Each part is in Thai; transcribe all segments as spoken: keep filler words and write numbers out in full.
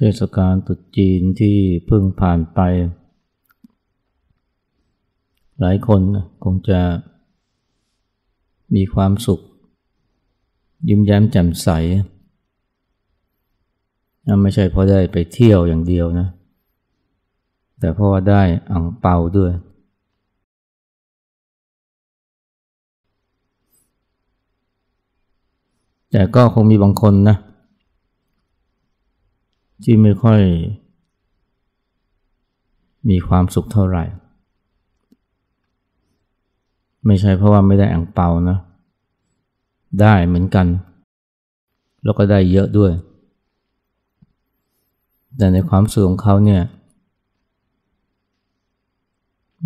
เทศกาลตรุษจีนที่เพิ่งผ่านไปหลายคนคงจะมีความสุขยิ้มแย้มแจ่มใสไม่ใช่เพราะได้ไปเที่ยวอย่างเดียวนะแต่เพราะว่าได้อั่งเปาด้วยแต่ก็คงมีบางคนนะที่ไม่ค่อยมีความสุขเท่าไหร่ไม่ใช่เพราะว่าไม่ได้อั่งเปานะได้เหมือนกันแล้วก็ได้เยอะด้วยแต่ในความสุขของเขาเนี่ย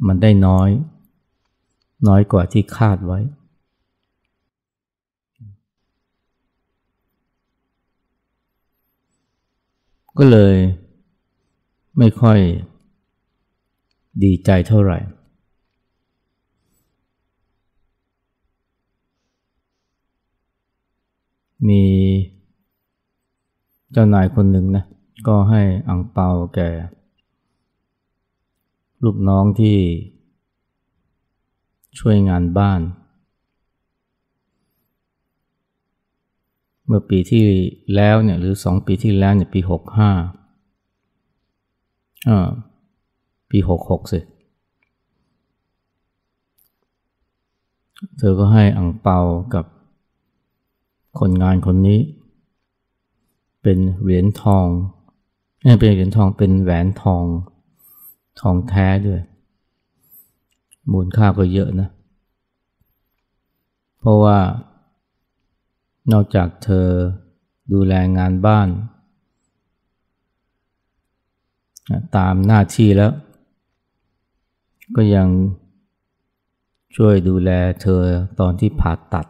มันได้น้อยน้อยกว่าที่คาดไว้ก็เลยไม่ค่อยดีใจเท่าไหร่มีเจ้านายคนหนึ่งนะก็ให้อั่งเปาแก่ลูกน้องที่ช่วยงานบ้านเมื่อปีที่แล้วเนี่ยหรือสองปีที่แล้วเนี่ยปีหกห้าอ่าปีหกหกสิเธอก็ให้อั่งเปากับคนงานคนนี้เป็นเหรียญทองไม่เป็นเหรียญทองเป็นแหวนทองทองแท้ด้วยมูลค่าก็เยอะนะเพราะว่านอกจากเธอดูแลงานบ้านตามหน้าที่แล้วก็ยังช่วยดูแลเธอตอนที่ผ่าตัด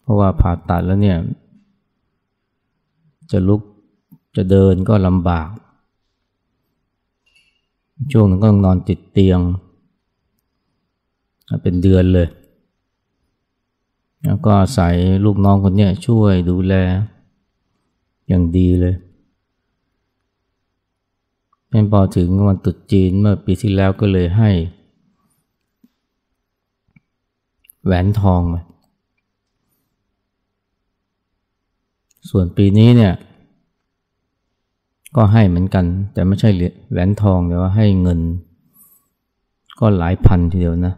เพราะว่าผ่าตัดแล้วเนี่ยจะลุกจะเดินก็ลำบากช่วงนั้นก็นอนติดเตียงเป็นเดือนเลยแล้วก็อาศัยลูกน้องคนนี้ช่วยดูแลอย่างดีเลยเป็นพอถึงวันตรุษจีนเมื่อปีที่แล้วก็เลยให้แหวนทองมาส่วนปีนี้เนี่ยก็ให้เหมือนกันแต่ไม่ใช่แหวนทองแต่ว่าให้เงินก็หลายพันทีเดียวนะ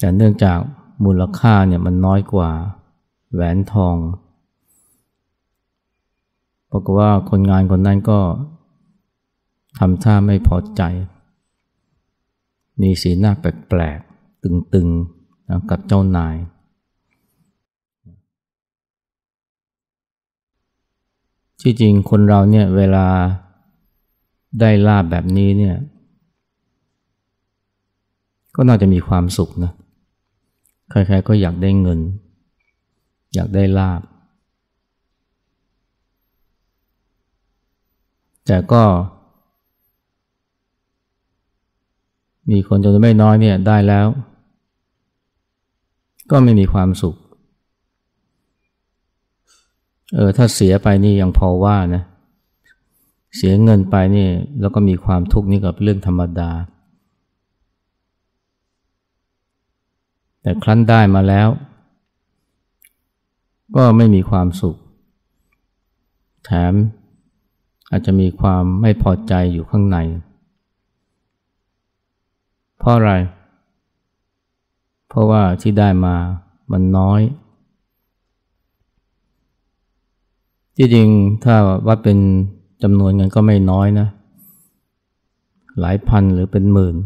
แต่เนื่องจากมูลค่าเนี่ยมันน้อยกว่าแหวนทองปรากฏว่าคนงานคนนั้นก็ทำท่าไม่พอใจมีสีหน้าแปลกๆตึงๆนะกับเจ้านายที่จริงคนเราเนี่ยเวลาได้ลาภแบบนี้เนี่ยก็น่าจะมีความสุขนะใครๆก็อยากได้เงินอยากได้ลาภแต่ก็มีคนจำนวนไม่น้อยเนี่ยได้แล้วก็ไม่มีความสุขเออถ้าเสียไปนี่ยังพอว่านะเสียเงินไปนี่แล้วก็มีความทุกข์นี่กับเรื่องธรรมดาแต่ครั้นได้มาแล้วก็ไม่มีความสุขแถมอาจจะมีความไม่พอใจอยู่ข้างในเพราะอะไรเพราะว่าที่ได้มามันน้อยที่จริงถ้าว่าเป็นจำนวนเงินก็ไม่น้อยนะหลายพันหรือเป็นหมื่น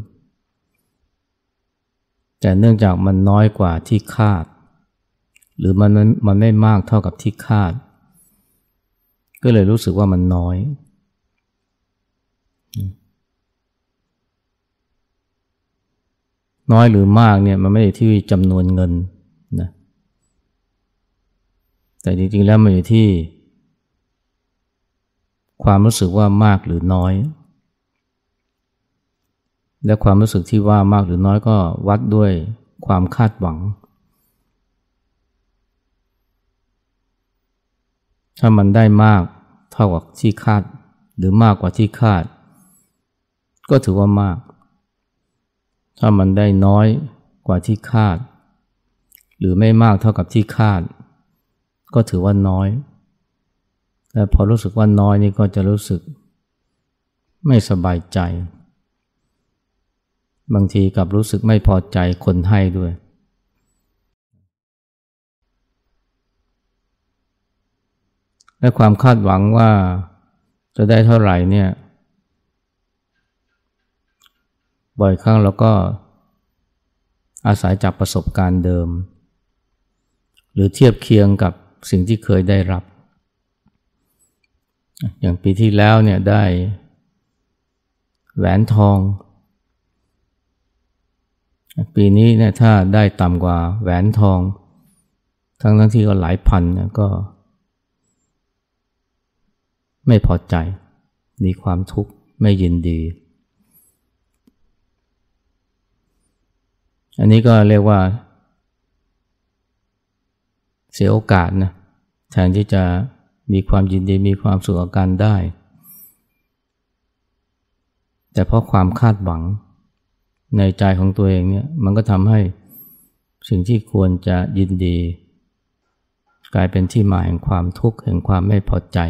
แต่เนื่องจากมันน้อยกว่าที่คาดหรือมันมันไม่มากเท่ากับที่คาดก็เลยรู้สึกว่ามันน้อยน้อยหรือมากเนี่ยมันไม่ได้ที่จำนวนเงินนะแต่จริงๆแล้วมันอยู่ที่ความรู้สึกว่ามากหรือน้อยและความรู้สึกที่ว่ามากหรือน้อยก็วัดด้วยความคาดหวัง ถ้ามันได้มากเท่ากับที่คาดหรือมากกว่าที่คาดก็ถือว่ามากถ้ามันได้น้อยกว่าที่คาดหรือไม่มากเท่ากับที่คาดก็ถือว่าน้อยและพอรู้สึกว่าน้อยนี่ก็จะรู้สึกไม่สบายใจบางทีกับรู้สึกไม่พอใจคนให้ด้วยและความคาดหวังว่าจะได้เท่าไหร่เนี่ยบ่อยครั้งเราก็อาศัยจากประสบการณ์เดิมหรือเทียบเคียงกับสิ่งที่เคยได้รับอย่างปีที่แล้วเนี่ยได้แหวนทองปีนี้เนี่ยถ้าได้ต่ำกว่าแหวนทองทั้งทั้งที่ก็หลายพันเนี่ยก็ไม่พอใจมีความทุกข์ไม่ยินดีอันนี้ก็เรียกว่าเสียโอกาสนะแทนที่จะมีความยินดีมีความสุขกับการได้แต่เพราะความคาดหวังในใจของตัวเองเนี่ยมันก็ทำให้สิ่งที่ควรจะยินดีกลายเป็นที่มาแห่งความทุกข์แห่งความไม่พอใจ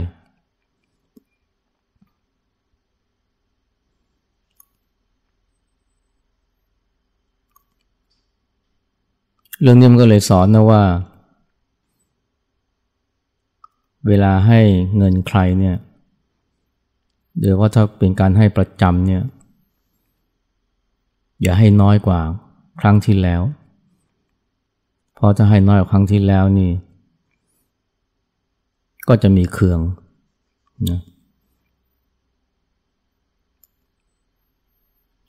เรื่องนี้มันก็เลยสอนนะว่าเวลาให้เงินใครเนี่ยหรือว่าถ้าเป็นการให้ประจำเนี่ยอย่าให้น้อยกว่าครั้งที่แล้วเพราะถ้าให้น้อยกว่าครั้งที่แล้วนี่ก็จะมีเคืองนะ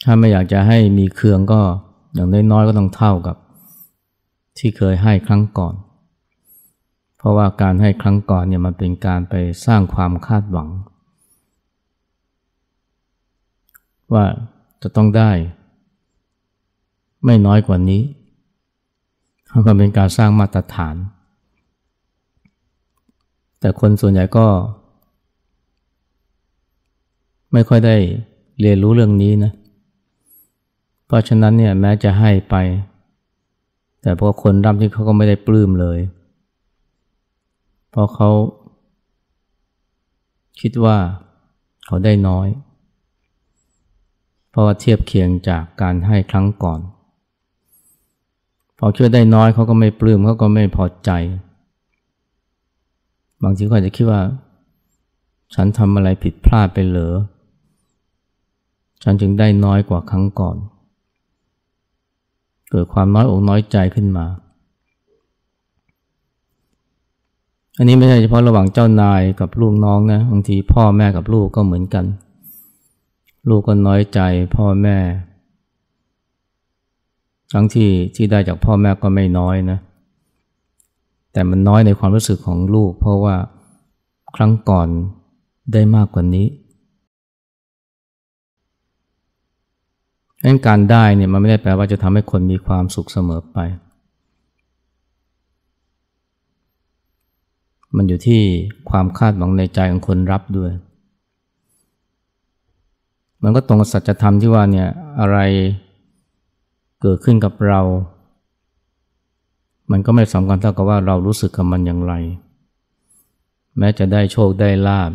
ถ้าไม่อยากจะให้มีเคืองก็อย่างน้อยๆก็ต้องเท่ากับที่เคยให้ครั้งก่อนเพราะว่าการให้ครั้งก่อนเนี่ยมันเป็นการไปสร้างความคาดหวังว่าจะต้องได้ไม่น้อยกว่านี้มันเป็นการสร้างมาตรฐานแต่คนส่วนใหญ่ก็ไม่ค่อยได้เรียนรู้เรื่องนี้นะเพราะฉะนั้นเนี่ยแม้จะให้ไปแต่พอคนรับที่เขาก็ไม่ได้ปลื้มเลยเพราะเขาคิดว่าเขาได้น้อยเพราะว่าเทียบเคียงจากการให้ครั้งก่อนพอคิดได้น้อยเขาก็ไม่ปลื้มเขาก็ไม่พอใจบางทีเขาอาจจะคิดว่าฉันทำอะไรผิดพลาดไปเหรอฉันจึงได้น้อยกว่าครั้งก่อนเกิดความน้อยอกน้อยใจขึ้นมาอันนี้ไม่ใช่เฉพาะระหว่างเจ้านายกับลูกน้องนะบางทีพ่อแม่กับลูกก็เหมือนกันลูกก็น้อยใจพ่อแม่ทั้งที่ที่ได้จากพ่อแม่ก็ไม่น้อยนะแต่มันน้อยในความรู้สึกของลูกเพราะว่าครั้งก่อนได้มากกว่านี้การได้เนี่ยมันไม่ได้แปลว่าจะทำให้คนมีความสุขเสมอไปมันอยู่ที่ความคาดหวังในใจของคนรับด้วยมันก็ตรงกับสัจธรรมที่ว่าเนี่ยอะไรเกิดขึ้นกับเรามันก็ไม่สำคัญเท่ากับว่าเรารู้สึกกับมันอย่างไรแม้จะได้โชคได้ลาภ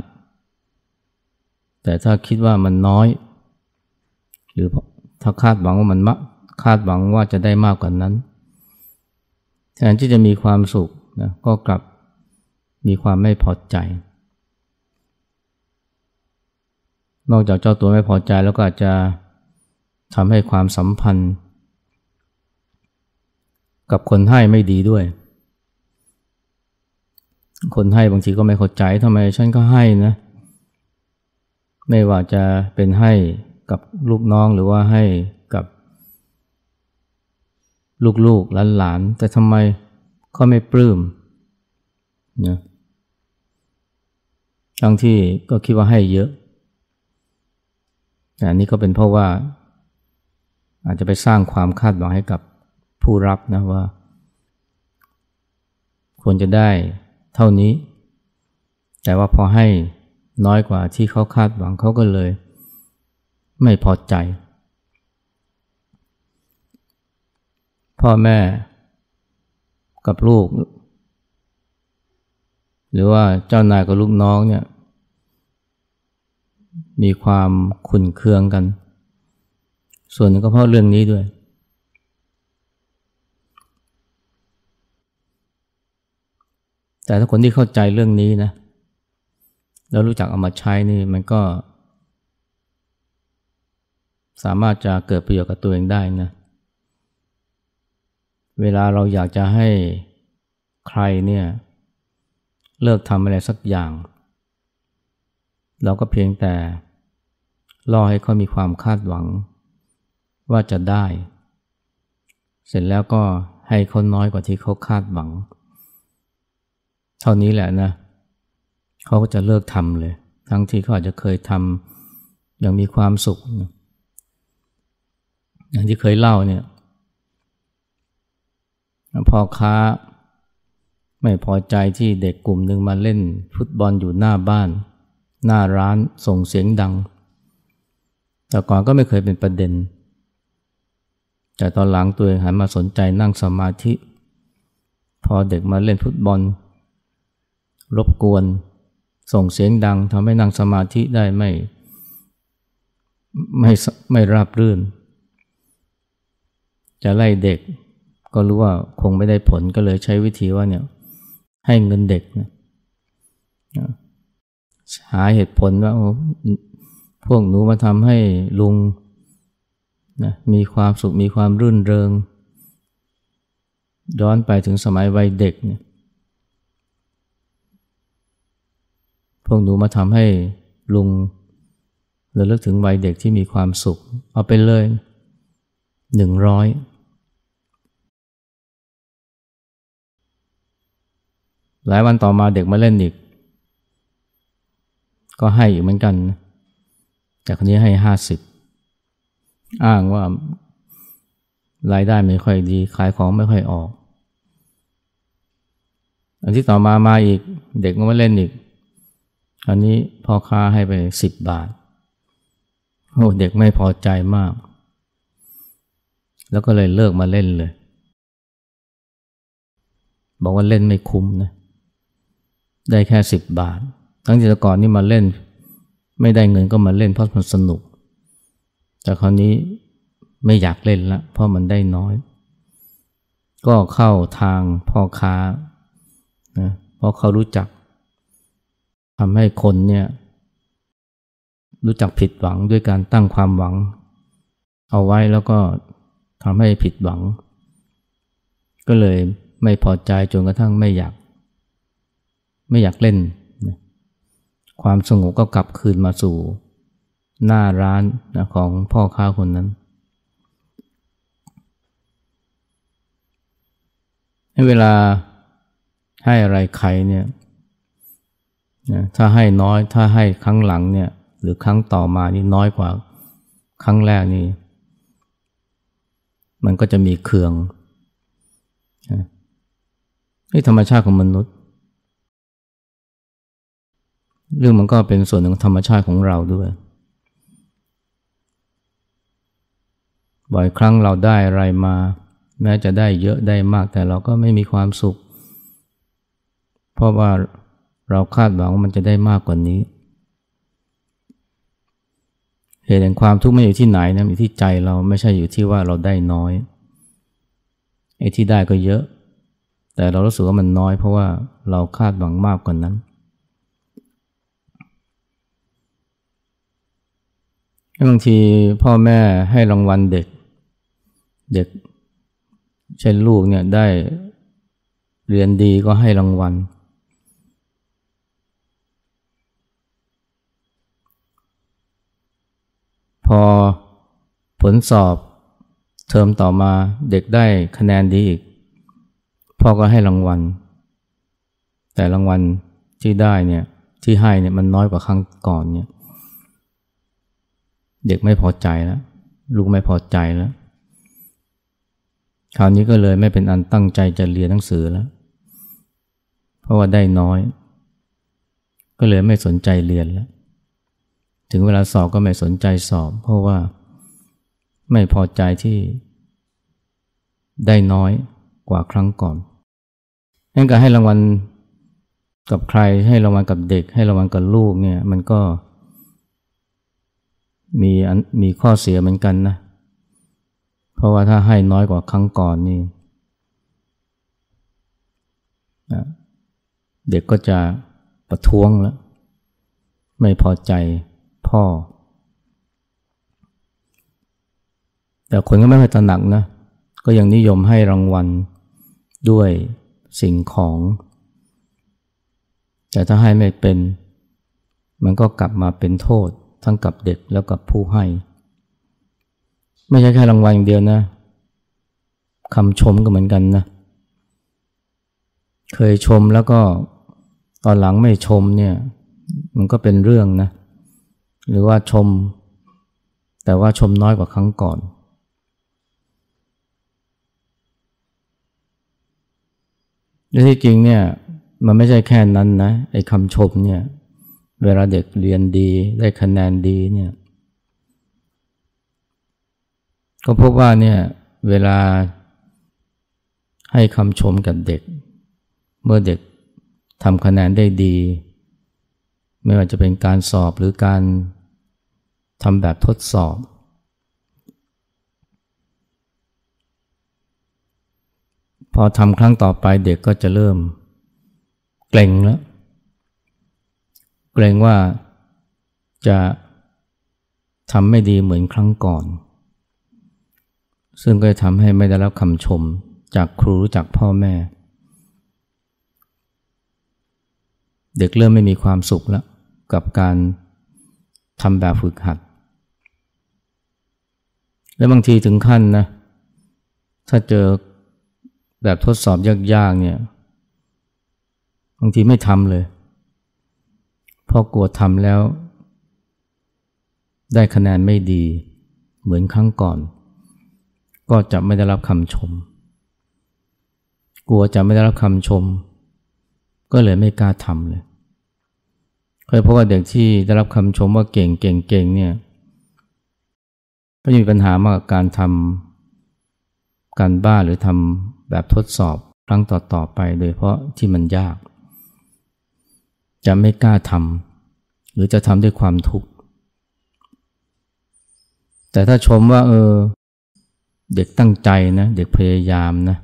แต่ถ้าคิดว่ามันน้อยหรือถ้าคาดหวังว่ามันมากคาดหวังว่าจะได้มากกว่านั้นแทนที่จะมีความสุขนะก็กลับมีความไม่พอใจนอกจากเจ้าตัวไม่พอใจแล้วก็อาจจะทำให้ความสัมพันธ์กับคนให้ไม่ดีด้วยคนให้บางทีก็ไม่เข้าใจทำไมฉันก็ให้นะไม่ว่าจะเป็นให้กับลูกน้องหรือว่าให้กับลูกๆหลานๆแต่ทำไมเขาไม่ปลื้มนะทั้งที่ก็คิดว่าให้เยอะแต่อันนี้ก็เป็นเพราะว่าอาจจะไปสร้างความคาดหวังให้กับผู้รับนะว่าควรจะได้เท่านี้ แต่ว่าพอให้น้อยกว่าที่เขาคาดหวังเขาก็เลยไม่พอใจพ่อแม่กับลูกหรือว่าเจ้านายกับลูกน้องเนี่ยมีความขุ่นเคืองกันส่วนหนึ่งก็เพราะเรื่องนี้ด้วยแต่ถ้าคนที่เข้าใจเรื่องนี้นะแล้วรู้จักเอามาใช้นี่มันก็สามารถจะเกิดประโยชน์กับตัวเองได้นะเวลาเราอยากจะให้ใครเนี่ยเลิกทำอะไรสักอย่างเราก็เพียงแต่รอให้เขามีความคาดหวังว่าจะได้เสร็จแล้วก็ให้เขาน้อยกว่าที่เขาคาดหวังเท่านี้แหละนะเขาก็จะเลิกทำเลยทั้งที่เขาอาจจะเคยทำอย่างมีความสุขอย่างที่เคยเล่าเนี่ยพ่อค้าไม่พอใจที่เด็กกลุ่มหนึ่งมาเล่นฟุตบอลอยู่หน้าบ้านหน้าร้านส่งเสียงดังแต่ก่อนก็ไม่เคยเป็นประเด็นแต่ตอนหลังตัวเองหันมาสนใจนั่งสมาธิพอเด็กมาเล่นฟุตบอลรบกวนส่งเสียงดังทำให้นั่งสมาธิได้ไม่ไม่ไม่ราบรื่นจะไล่เด็กก็รู้ว่าคงไม่ได้ผลก็เลยใช้วิธีว่าเนี่ยให้เงินเด็กนะหาเหตุผลว่าพวกหนูมาทำให้ลุงนะมีความสุขมีความรื่นเริงย้อนไปถึงสมัยวัยเด็กเนี่ยพวกหนูมาทำให้ลุงระลึกถึงวัยเด็กที่มีความสุขเอาไปเลยหนึ่งร้อยหลายวันต่อมาเด็กมาเล่นอีกก็ให้อีกเหมือนกันแต่คนนี้ให้ห้าสิบอ้างว่ารายได้ไม่ค่อยดีขายของไม่ค่อยออกอันที่ต่อมามาอีกเด็กก็มาเล่นอีกอันนี้พ่อค้าให้ไปสิบบาทโอ้เด็กไม่พอใจมากแล้วก็เลยเลิกมาเล่นเลยบอกว่าเล่นไม่คุ้มนะได้แค่สิบบาททั้งที่แต่ก่อนนี่มาเล่นไม่ได้เงินก็มาเล่นเพราะมันสนุกแต่คราวนี้ไม่อยากเล่นละเพราะมันได้น้อยก็เข้าทางพ่อค้านะเพราะเขารู้จักทำให้คนเนี่ยรู้จักผิดหวังด้วยการตั้งความหวังเอาไว้แล้วก็ทำให้ผิดหวังก็เลยไม่พอใจจนกระทั่งไม่อยากไม่อยากเล่นความสงบก็กลับคืนมาสู่หน้าร้านของพ่อค้าคนนั้นให้เวลาให้อะไรใครเนี่ยนะถ้าให้น้อยถ้าให้ครั้งหลังเนี่ยหรือครั้งต่อมานี่น้อยกว่าครั้งแรกนี่มันก็จะมีเคืองนี่ธรรมชาติของมนุษย์เรื่องมันก็เป็นส่วนหนึ่งของธรรมชาติของเราด้วยบ่อยครั้งเราได้อะไรมาแม้จะได้เยอะได้มากแต่เราก็ไม่มีความสุขเพราะว่าเราคาดหวังว่ามันจะได้มากกว่านี้เหตุแห่งความทุกข์ไม่อยู่ที่ไหนนะอยู่ที่ใจเราไม่ใช่อยู่ที่ว่าเราได้น้อยไอ้ที่ได้ก็เยอะแต่เรารู้สึกว่ามันน้อยเพราะว่าเราคาดหวังมากกว่านั้นบางทีพ่อแม่ให้รางวัลเด็กเด็กเช่นลูกเนี่ยได้เรียนดีก็ให้รางวัลพอผลสอบเทอมต่อมาเด็กได้คะแนนดีอีกพ่อก็ให้รางวัลแต่รางวัลที่ได้เนี่ยที่ให้เนี่ยมันน้อยกว่าครั้งก่อนเนี่ยเด็กไม่พอใจแล้วลูกไม่พอใจแล้วคราวนี้ก็เลยไม่เป็นอันตั้งใจจะเรียนหนังสือแล้วเพราะว่าได้น้อย ก็เลยไม่สนใจเรียนแล้วถึงเวลาสอบก็ไม่สนใจสอบเพราะว่าไม่พอใจที่ได้น้อยกว่าครั้งก่อนงั้นการให้รางวัลกับใครให้รางวัลกับเด็กให้รางวัลกับลูกเนี่ยมันก็มีมีข้อเสียเหมือนกันนะเพราะว่าถ้าให้น้อยกว่าครั้งก่อนนี่เด็กก็จะประท้วงแล้วไม่พอใจพ่อแต่คนก็ไม่ค่อยตระหนักนะก็ยังนิยมให้รางวัลด้วยสิ่งของแต่ถ้าให้ไม่เป็นมันก็กลับมาเป็นโทษทั้งกับเด็กแล้วกับผู้ให้ไม่ใช่แค่รางวัลอย่างเดียวนะคำชมก็เหมือนกันนะเคยชมแล้วก็ตอนหลังไม่ชมเนี่ยมันก็เป็นเรื่องนะหรือว่าชมแต่ว่าชมน้อยกว่าครั้งก่อนและที่จริงเนี่ยมันไม่ใช่แค่นั้นนะไอ้คำชมเนี่ยเวลาเด็กเรียนดีได้คะแนนดีเนี่ยก็พบว่าเนี่ยเวลาให้คำชมกับเด็กเมื่อเด็กทำคะแนนได้ดีไม่ว่าจะเป็นการสอบหรือการทำแบบทดสอบพอทำครั้งต่อไปเด็กก็จะเริ่มเกรงแล้วเกรงว่าจะทำไม่ดีเหมือนครั้งก่อนซึ่งก็ทำให้ไม่ได้รับคำชมจากครูจากพ่อแม่เด็กเริ่มไม่มีความสุขแล้วกับการทำแบบฝึกหัดและบางทีถึงขั้นนะถ้าเจอแบบทดสอบยากๆเนี่ยบางทีไม่ทำเลยเพราะกลัวทำแล้วได้คะแนนไม่ดีเหมือนครั้งก่อนก็จะไม่ได้รับคำชมกลัวจะไม่ได้รับคำชมก็เลยไม่กล้าทำเลยเคยพบว่าเด็กที่ได้รับคำชมว่าเก่งเก่งเก่งเนี่ยก็มีปัญหามากกับการทำการบ้านหรือทำแบบทดสอบครั้งต่อๆไปโดยเพราะที่มันยากจะไม่กล้าทำหรือจะทำด้วยความทุกข์แต่ถ้าชมว่าเออเด็กตั้งใจนะเด็กพยายามนะ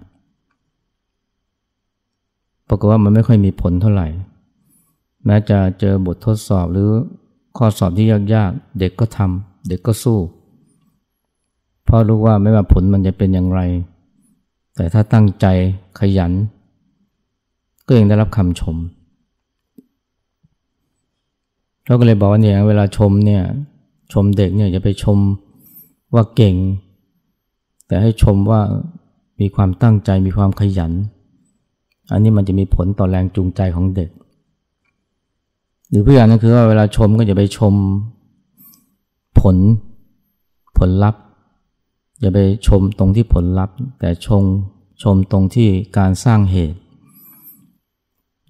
ปรากฏว่ามันไม่ค่อยมีผลเท่าไหร่แม้จะเจอบททดสอบหรือข้อสอบที่ยากๆเด็กก็ทำเด็กก็สู้เพราะรู้ว่าไม่ว่าผลมันจะเป็นอย่างไรแต่ถ้าตั้งใจขยันก็ยังได้รับคำชมเราก็เลยบอกว่าเนี่ยเวลาชมเนี่ยชมเด็กเนี่ยอย่าไปชมว่าเก่งแต่ให้ชมว่ามีความตั้งใจมีความขยันอันนี้มันจะมีผลต่อแรงจูงใจของเด็กหรือเพื่อนก็คือว่าเวลาชมก็อย่าไปชมผลผลลัพธ์อย่าไปชมตรงที่ผลลัพธ์แต่ชมชมตรงที่การสร้างเหตุ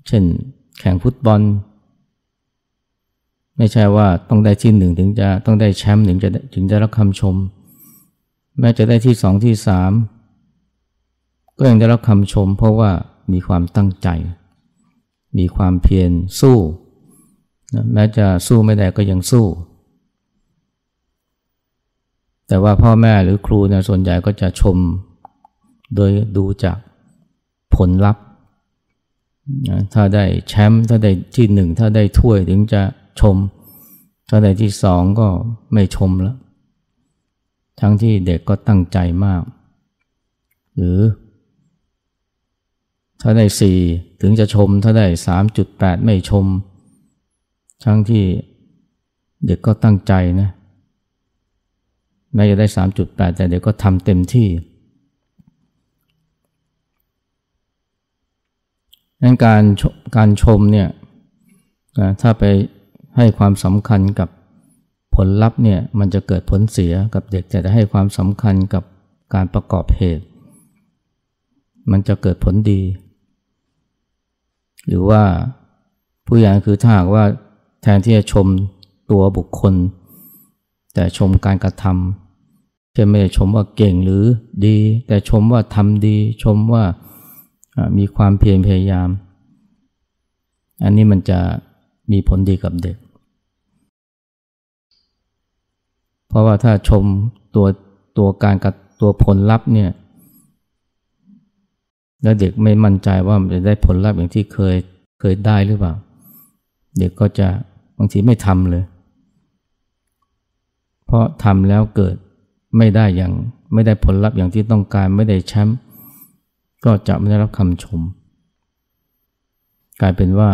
เช่นแข่งฟุตบอลไม่ใช่ว่าต้องได้ที่หนึ่งถึงจะต้องได้แชมป์ถึงจะถึงจะรับคำชมแม้จะได้ที่สองที่สามก็ยังได้รับคำชมเพราะว่ามีความตั้งใจมีความเพียรสู้แม้จะสู้ไม่ได้ก็ยังสู้แต่ว่าพ่อแม่หรือครูเนี่ยส่วนใหญ่ก็จะชมโดยดูจากผลลัพธ์ถ้าได้แชมป์ถ้าได้ที่หนึ่งถ้าได้ถ้วยถึงจะชมถ้าได้ที่สองก็ไม่ชมแล้วทั้งที่เด็กก็ตั้งใจมากหรือถ้าได้สี่ถึงจะชมถ้าได้ สามจุดแปด ไม่ชมทั้งที่เด็กก็ตั้งใจนะแม้จะได้ สามจุดแปด แต่เด็กก็ทำเต็มที่งั้นการการชมเนี่ยถ้าไปให้ความสำคัญกับผลลัพธ์เนี่ยมันจะเกิดผลเสียกับเด็กแต่ถ้าให้ความสำคัญกับการประกอบเหตุมันจะเกิดผลดีหรือว่า ผู้อย่างคือถ้าหากว่าแทนที่จะชมตัวบุคคลแต่ชมการกระทำจะไม่ได้ชมว่าเก่งหรือดีแต่ชมว่าทำดีชมว่ามีความเพียรพยายามอันนี้มันจะมีผลดีกับเด็กเพราะว่าถ้าชมตัวตัวการกับตัวผลลัพธ์เนี่ยแล้วเด็กไม่มั่นใจว่ามันจะได้ผลลัพธ์อย่างที่เคยเคยได้หรือเปล่าเด็กก็จะบางทีไม่ทำเลยเพราะทำแล้วเกิดไม่ได้อย่างไม่ได้ผลลัพธ์อย่างที่ต้องการไม่ได้แชมป์ก็จะไม่ได้รับคำชมกลายเป็นว่า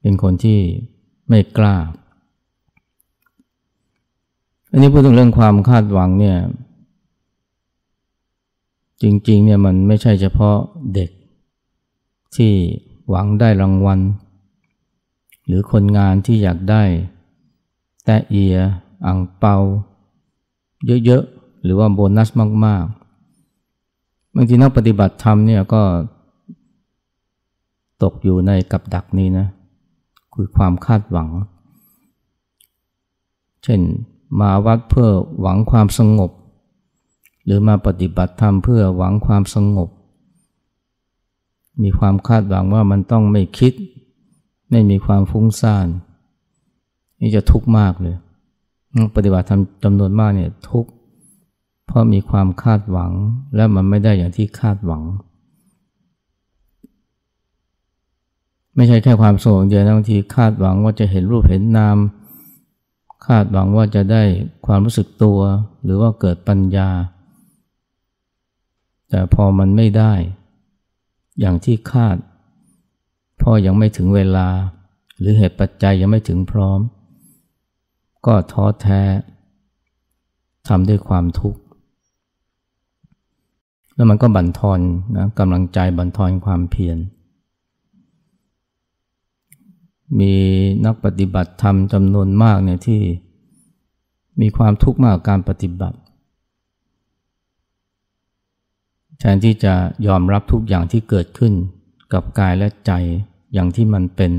เป็นคนที่ไม่กล้าอันนี้พูดถึงเรื่องความคาดหวังเนี่ยจริงๆเนี่ยมันไม่ใช่เฉพาะเด็กที่หวังได้รางวัลหรือคนงานที่อยากได้แตะเอียอั่งเปาเยอะๆหรือว่าโบนัสมากๆบางทีนักปฏิบัติธรรมเนี่ยก็ตกอยู่ในกับดักนี้นะคือความคาดหวังเช่นมาวัดเพื่อหวังความสงบหรือมาปฏิบัติธรรมเพื่อหวังความสงบมีความคาดหวังว่ามันต้องไม่คิดไม่มีความฟุ้งซ่านนี่จะทุกข์มากเลยปฏิบัติธรรมจำนวนมากเนี่ยทุกข์เพราะมีความคาดหวังและมันไม่ได้อย่างที่คาดหวังไม่ใช่แค่ความสงบเดียวนะบางทีคาดหวังว่าจะเห็นรูปเห็นนามคาดหวังว่าจะได้ความรู้สึกตัวหรือว่าเกิดปัญญาแต่พอมันไม่ได้อย่างที่คาดพอยังไม่ถึงเวลาหรือเหตุปัจจัยยังไม่ถึงพร้อมก็ท้อแท้ทำด้วยความทุกข์แล้วมันก็บั่นทอนนะกำลังใจบั่นทอนความเพียรมีนักปฏิบัติธรรมจำนวนมากเนี่ยที่มีความทุกข์มากกับการปฏิบัติแทนที่จะยอมรับทุกอย่างที่เกิดขึ้นกับกายและใจอย่างที่มันเป็น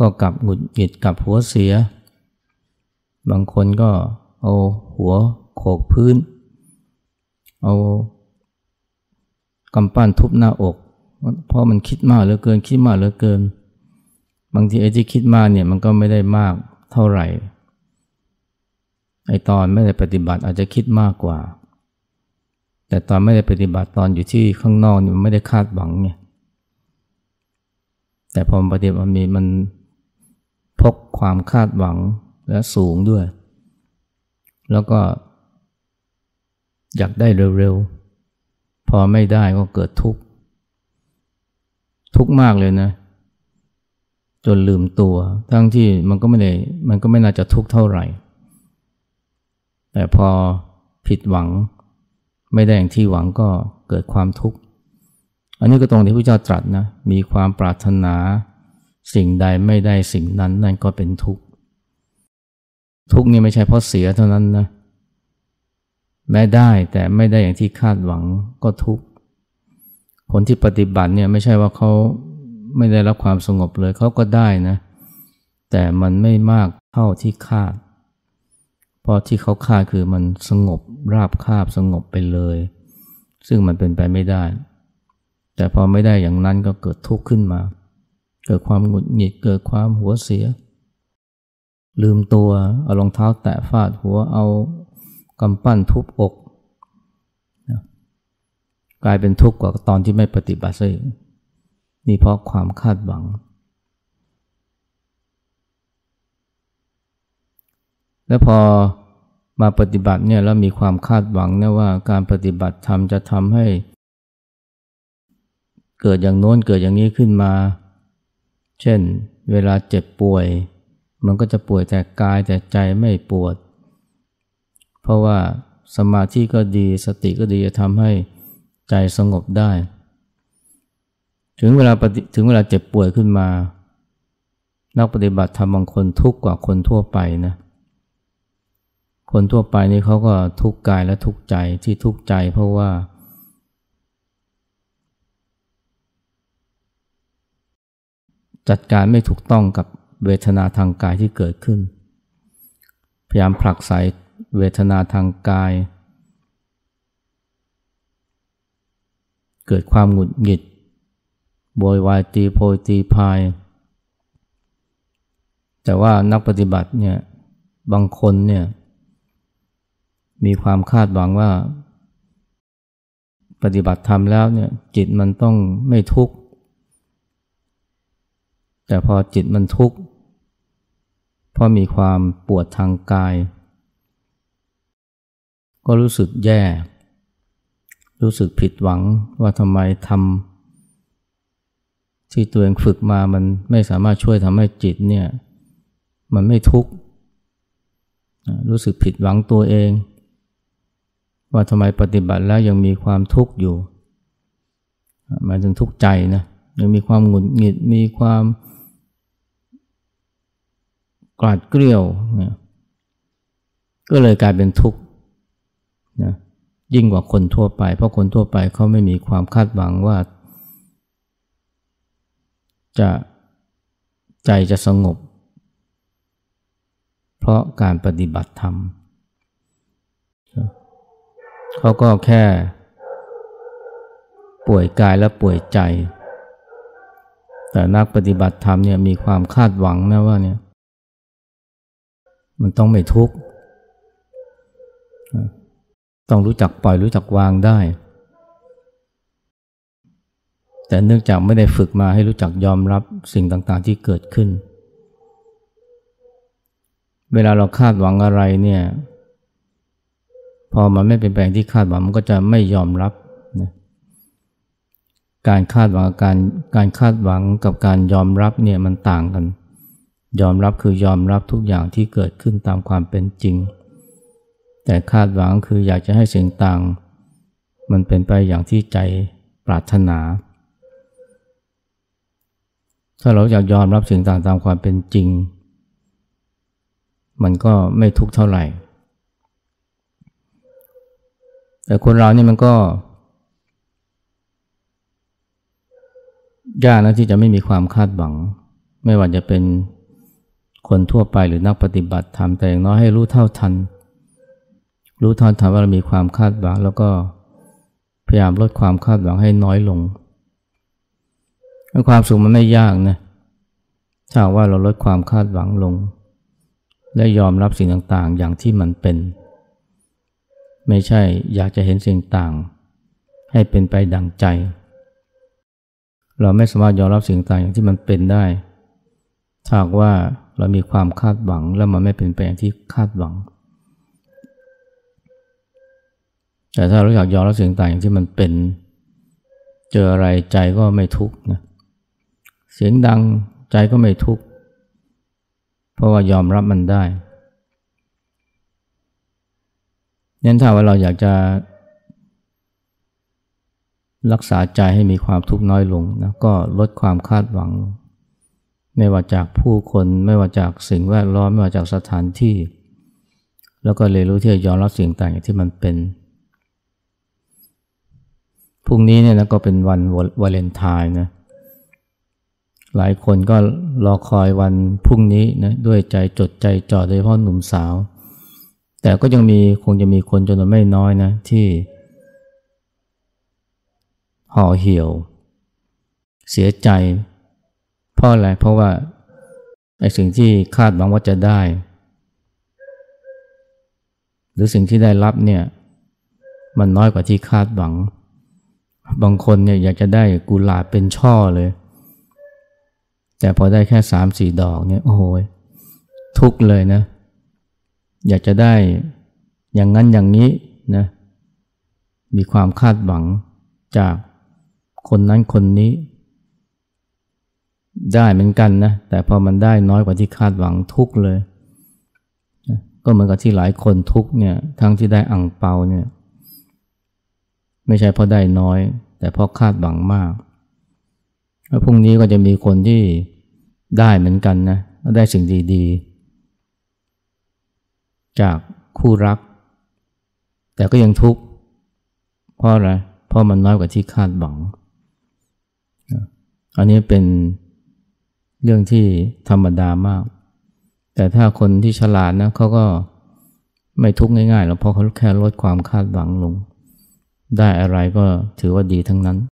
ก็กลับหงุดหงิดกับหัวเสียบางคนก็เอาหัวโขกพื้นเอากำปั้นทุบหน้าอกเพราะมันคิดมากเหลือเกินคิดมากเหลือเกินบางทีไอ้ที่คิดมากเนี่ยมันก็ไม่ได้มากเท่าไหร่ไอ้ตอนไม่ได้ปฏิบัติอาจจะคิดมากกว่าแต่ตอนไม่ได้ปฏิบัติตอนอยู่ที่ข้างนอกนี่มันไม่ได้คาดหวังไงแต่พอปฏิบัติมันมีมันพกความคาดหวังและสูงด้วยแล้วก็อยากได้เร็วๆพอไม่ได้ก็เกิดทุกข์ทุกข์มากเลยนะจนลืมตัวทั้งที่มันก็ไม่ได้มันก็ไม่น่าจะทุกข์เท่าไหร่แต่พอผิดหวังไม่ได้อย่างที่หวังก็เกิดความทุกข์อันนี้ก็ตรงที่พระเจ้าตรัสนะมีความปรารถนาสิ่งใดไม่ได้สิ่งนั้นนั่นก็เป็นทุกข์ทุกข์นี่ไม่ใช่เพราะเสียเท่านั้นนะแม้ได้แต่ไม่ได้อย่างที่คาดหวังก็ทุกข์คนที่ปฏิบัติเนี่ยไม่ใช่ว่าเขาไม่ได้รับความสงบเลยเขาก็ได้นะแต่มันไม่มากเท่าที่คาดเพราะที่เขาคาดคือมันสงบราบคาบสงบไปเลยซึ่งมันเป็นไปไม่ได้แต่พอไม่ได้อย่างนั้นก็เกิดทุกข์ขึ้นมาเกิดความหงุดหงิดเกิดความหัวเสียลืมตัวเอารองเท้าแตะฟาดหัวเอากำปั้นทุบอกกลายเป็นทุกข์กว่าตอนที่ไม่ปฏิบัติซะอีกนี่เพราะความคาดหวังแล้วพอมาปฏิบัติเนี่ยแล้วมีความคาดหวังนะว่าการปฏิบัติธรรมจะทำให้เกิดอย่างโน้นเกิดอย่างนี้ขึ้นมาเช่นเวลาเจ็บป่วยมันก็จะป่วยแต่กายแต่ใจไม่ปวดเพราะว่าสมาธิก็ดีสติก็ดีจะทำให้ใจสงบได้ถึงเวลาถึงเวลาเจ็บป่วยขึ้นมานักปฏิบัติธรรมบางคนทุกข์กว่าคนทั่วไปนะคนทั่วไปนี่เขาก็ทุกข์กายและทุกข์ใจที่ทุกข์ใจเพราะว่า จัดการไม่ถูกต้องกับเวทนาทางกายที่เกิดขึ้นพยายามผลักไสเวทนาทางกายเกิดความหงุดหงิดโวยวายตีโพยตีพายแต่ว่านักปฏิบัติเนี่ยบางคนเนี่ยมีความคาดหวังว่าปฏิบัติธรรมแล้วเนี่ยจิตมันต้องไม่ทุกข์แต่พอจิตมันทุกข์พอมีความปวดทางกายก็รู้สึกแย่รู้สึกผิดหวังว่าทำไมทำที่ตัวเองฝึกมามันไม่สามารถช่วยทำให้จิตเนี่ยมันไม่ทุกข์รู้สึกผิดหวังตัวเองว่าทำไมปฏิบัติแล้วยังมีความทุกข์อยู่หมายถึงทุกข์ใจนะยังมีความหงุดหงิดมีความกลาดเกลียวนะก็เลยกลายเป็นทุกข์นะยิ่งกว่าคนทั่วไปเพราะคนทั่วไปเขาไม่มีความคาดหวังว่าจะใจจะสงบเพราะการปฏิบัติธรรมเขาก็แค่ป่วยกายและป่วยใจแต่นักปฏิบัติธรรมเนี่ยมีความคาดหวังนะว่าเนี่ยมันต้องไม่ทุกข์ต้องรู้จักปล่อยรู้จักวางได้แต่เนื่องจากไม่ได้ฝึกมาให้รู้จักยอมรับสิ่งต่างๆที่เกิดขึ้นเวลาเราคาดหวังอะไรเนี่ยพอมันไม่เป็นไปอย่างที่คาดหวังมันก็จะไม่ยอมรับนะการคาดหวังกับการการคาดหวังกับการยอมรับเนี่ยมันต่างกันยอมรับคือยอมรับทุกอย่างที่เกิดขึ้นตามความเป็นจริงแต่คาดหวังคืออยากจะให้สิ่งต่างมันเป็นไปอย่างที่ใจปรารถนาถ้าเราอยากยอมรับสิ่งต่างตามความเป็นจริงมันก็ไม่ทุกข์เท่าไหร่แต่คนเรานี่มันก็ยากนะที่จะไม่มีความคาดหวังไม่ว่าจะเป็นคนทั่วไปหรือนักปฏิบัติธรรมแต่อย่างน้อยให้รู้เท่าทันรู้เท่าทันว่าเรามีความคาดหวังแล้วก็พยายามลดความคาดหวังให้น้อยลงความสุขมันไม่ยากนะถ้าว่าเราลดความคาดหวังลงและยอมรับสิ่งต่างๆอย่างที่มันเป็นไม่ใช่อยากจะเห็นสิ่งต่างให้เป็นไปดังใจเราไม่สามารถยอมรับสิ่งต่างอย่างที่มันเป็นได้ถ้าว่าเรามีความคาดหวังและมันไม่เป็นไปอย่างที่คาดหวังแต่ถ้าเราอยากยอมรับสิ่งต่างอย่างที่มันเป็นเจออะไรใจก็ไม่ทุกข์นะเสียงดังใจก็ไม่ทุกข์เพราะว่ายอมรับมันได้งั้นถ้าว่าเราอยากจะรักษาใจให้มีความทุกข์น้อยลงนะก็ลดความคาดหวังไม่ว่าจากผู้คนไม่ว่าจากสิ่งแวดล้อมไม่ว่าจากสถานที่แล้วก็เรียนรู้ที่จะยอมรับสิ่งต่างๆที่มันเป็นพรุ่งนี้เนี่ยนะก็เป็นวันวาเลนไทน์นะหลายคนก็รอคอยวันพรุ่งนี้นะด้วยใจจดใจจ่อโดยเฉพาะหนุ่มสาวแต่ก็ยังมีคงจะมีคนจำนวนไม่น้อยนะที่ห่อเหี่ยวเสียใจเพราะอะไรเพราะว่าไอ้สิ่งที่คาดหวังว่าจะได้หรือสิ่งที่ได้รับเนี่ยมันน้อยกว่าที่คาดหวังบางคนเนี่ยอยากจะได้กุหลาบเป็นช่อเลยแต่พอได้แค่ สามถึงสี่ ดอกเนี่ยโอ้โหทุกข์เลยนะอยากจะได้อย่างนั้นอย่างนี้นะมีความคาดหวังจากคนนั้นคนนี้ได้เหมือนกันนะแต่พอมันได้น้อยกว่าที่คาดหวังทุกข์เลยนะก็เหมือนกับที่หลายคนทุกข์เนี่ยทั้งที่ได้อั่งเปาเนี่ยไม่ใช่เพราะได้น้อยแต่เพราะคาดหวังมากแล้วพรุ่งนี้ก็จะมีคนที่ได้เหมือนกันนะได้สิ่งดีๆจากคู่รักแต่ก็ยังทุกข์เพราะอะไรเพราะมันน้อยกว่าที่คาดหวังอันนี้เป็น เรื่องที่ธรรมดามากแต่ถ้าคนที่ฉลาดนะเขาก็ไม่ทุกข์ง่ายๆหรอกเพราะเขาแค่ลดความคาดหวังลงได้อะไรก็ถือว่าดีทั้งนั้น